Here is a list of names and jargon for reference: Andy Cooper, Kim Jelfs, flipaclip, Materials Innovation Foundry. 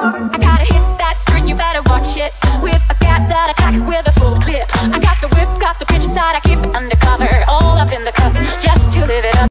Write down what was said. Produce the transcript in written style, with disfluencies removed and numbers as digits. I gotta hit that string, you better watch it. Whip, I got that, I pack it with a full clip. I got the whip, got the pitch that I can.